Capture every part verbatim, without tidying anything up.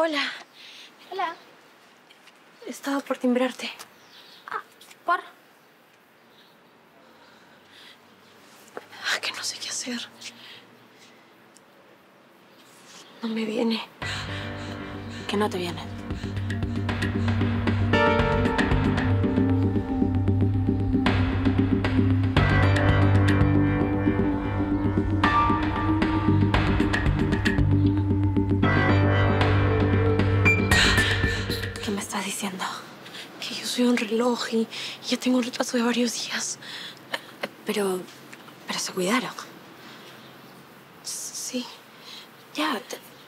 Hola. Hola. He estado por timbrarte. Ah, ¿por? Ah, que no sé qué hacer. No me viene. Que no te viene. ¿Qué me estás diciendo? Que yo soy un reloj y ya tengo un retraso de varios días. Pero... pero se cuidaron. Sí. Ya,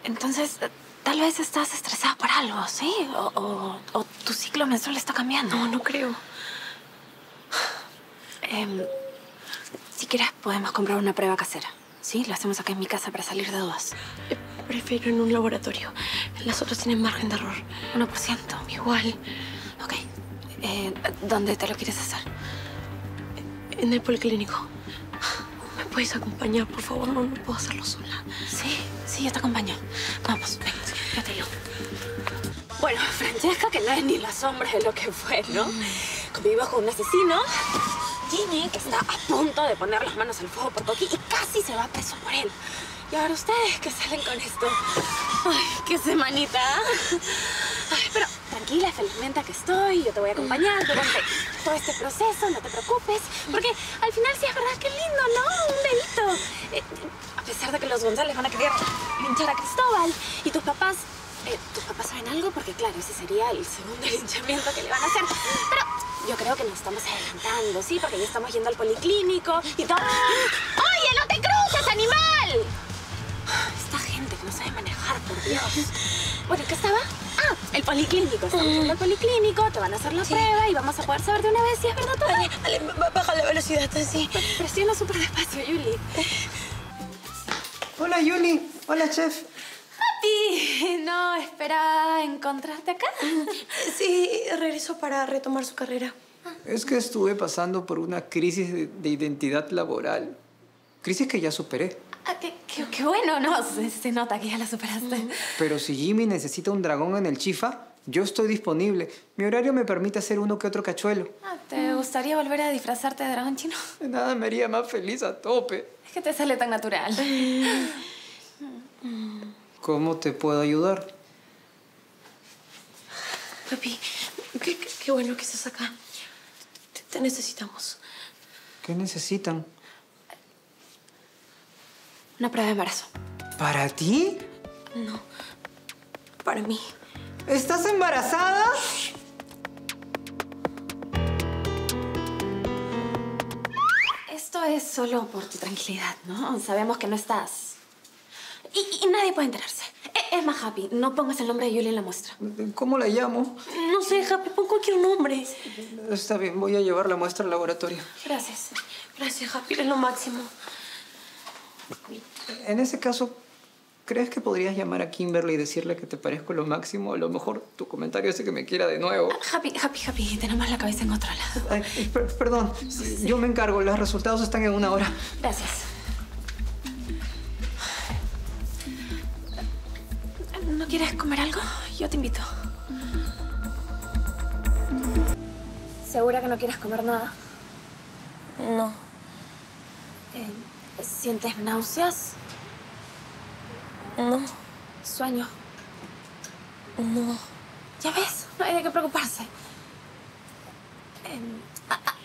entonces... tal vez estás estresada por algo, ¿sí? O, o, o tu ciclo menstrual está cambiando. No, no creo. Eh, si quieres, podemos comprar una prueba casera, ¿sí? Lo hacemos acá en mi casa para salir de dudas. Eh, prefiero en un laboratorio. Las otras tienen margen de error. uno por ciento. Igual. Ok. Eh, ¿Dónde te lo quieres hacer? En el policlínico. ¿Me puedes acompañar, por favor? No, no puedo hacerlo sola. Sí, sí, yo te acompaño. Vamos, ven, yo te digo. Bueno, Francesca, que no es ni la sombra de lo que fue, ¿no? Convivimos con un asesino, Jimmy, que está a punto de poner las manos al fuego por Toqui y casi se va preso por él. Y ahora ustedes que salen con esto. Ay, qué semanita. Ay, pero tranquila, felizmente que estoy. Yo te voy a acompañar durante todo este proceso, no te preocupes. Porque al final sí es verdad que lindo, ¿no? Un bebito. Eh, a pesar de que los Gonzales van a querer linchar a Cristóbal. Y tus papás... Eh, tus papás saben algo porque, claro, ese sería el segundo linchamiento que le van a hacer. Pero yo creo que nos estamos adelantando, ¿sí? Porque ya estamos yendo al policlínico y todo. ¡Oye, no te cruces, animal! Esta gente que no sabe manejar, por Dios. Bueno, ¿qué estaba? Ah, el policlínico. Estamos en mm. el policlínico, te van a hacer la sí. prueba y vamos a poder saber de una vez si es verdad todo. Vale, vale, baja la velocidad, sí. Pero presiona súper despacio, Yuli. Hola, Yuli. Hola, chef. Happy. No esperaba encontrarte acá. Sí, regreso para retomar su carrera. Es que estuve pasando por una crisis de, de identidad laboral. Crisis que ya superé. Ah, qué, qué, qué bueno, ¿no? Se, se nota que ya la superaste. Pero si Jimmy necesita un dragón en el chifa, yo estoy disponible. Mi horario me permite hacer uno que otro cachuelo. Ah, ¿te gustaría volver a disfrazarte de dragón chino? Nada me haría más feliz a tope. Es que te sale tan natural. ¿Cómo te puedo ayudar? Papi, qué, qué, qué bueno que estás acá. Te, te necesitamos. ¿Qué necesitan? Una prueba de embarazo. ¿Para ti? No, para mí. ¿Estás embarazada? Esto es solo por tu tranquilidad, ¿no? Sabemos que no estás. Y, y nadie puede enterarse. Es, es más, Happy, no pongas el nombre de Yuli en la muestra. ¿Cómo la llamo? No sé, Happy, pon cualquier nombre. Está bien, voy a llevar la muestra al laboratorio. Gracias. Gracias, Happy, eres lo máximo. En ese caso, ¿crees que podrías llamar a Kimberly y decirle que te parezco lo máximo? A lo mejor tu comentario hace que me quiera de nuevo. Happy, Happy, Happy. Tenemos la cabeza en otro lado. Ay, per perdón, sí. Yo me encargo. Los resultados están en una hora. Gracias. ¿No quieres comer algo? Yo te invito. ¿Segura que no quieres comer nada? No. Eh... ¿Sientes náuseas? No. ¿Sueño? No. ¿Ya ves? No hay de qué preocuparse. Eh,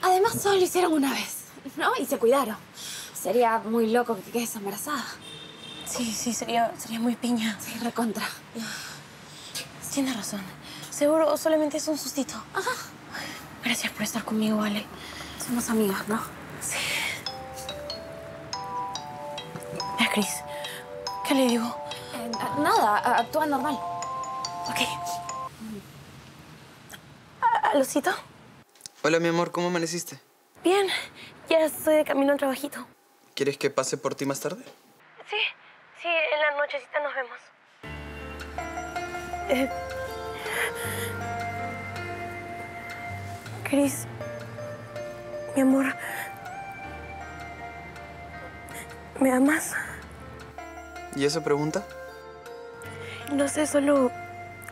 además, solo lo hicieron una vez, ¿no? Y se cuidaron. Sería muy loco que quedes embarazada. Sí, sí, sería, sería muy piña. Sí, recontra. Tienes razón. Seguro solamente es un sustito. Ajá. Gracias por estar conmigo, Ale. Somos amigas, ¿no? Sí. A Cris, ¿qué le digo? Eh, nada, actúa normal. Ok. ¿Alocito? Hola, mi amor, ¿cómo amaneciste? Bien, ya estoy de camino al trabajito. ¿Quieres que pase por ti más tarde? Sí, sí, en la nochecita nos vemos. Eh... Cris, mi amor... ¿Me amas? ¿Y esa pregunta? No sé, solo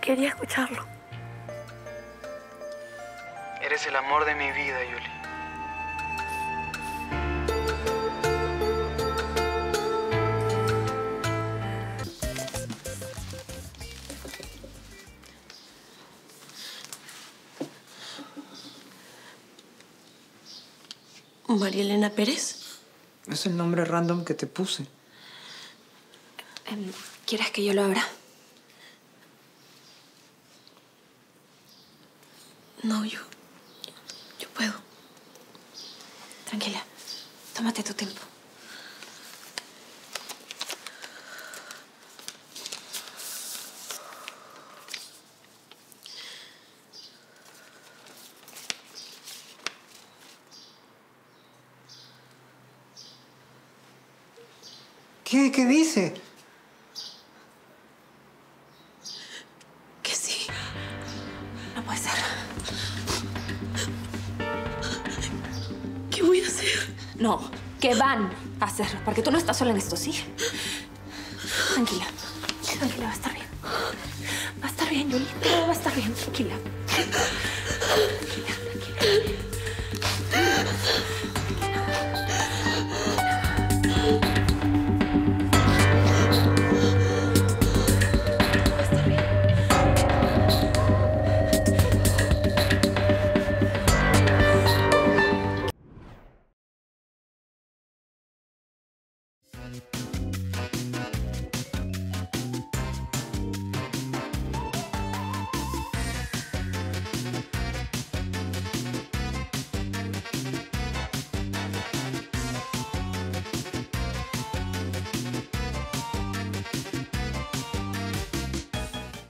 quería escucharlo. Eres el amor de mi vida, Yuli. ¿María Elena Pérez? Es el nombre random que te puse. ¿Quieres que yo lo abra? No, yo... Yo puedo. Tranquila. Tómate tu tiempo. ¿Qué, qué dice? Que sí. No puede ser. ¿Qué voy a hacer? No, que van a hacer. Porque tú no estás sola en esto, ¿sí? Tranquila. Tranquila, va a estar bien. Va a estar bien, Yuli. Todo va a estar bien. Tranquila. Tranquila, tranquila. We'll be right back.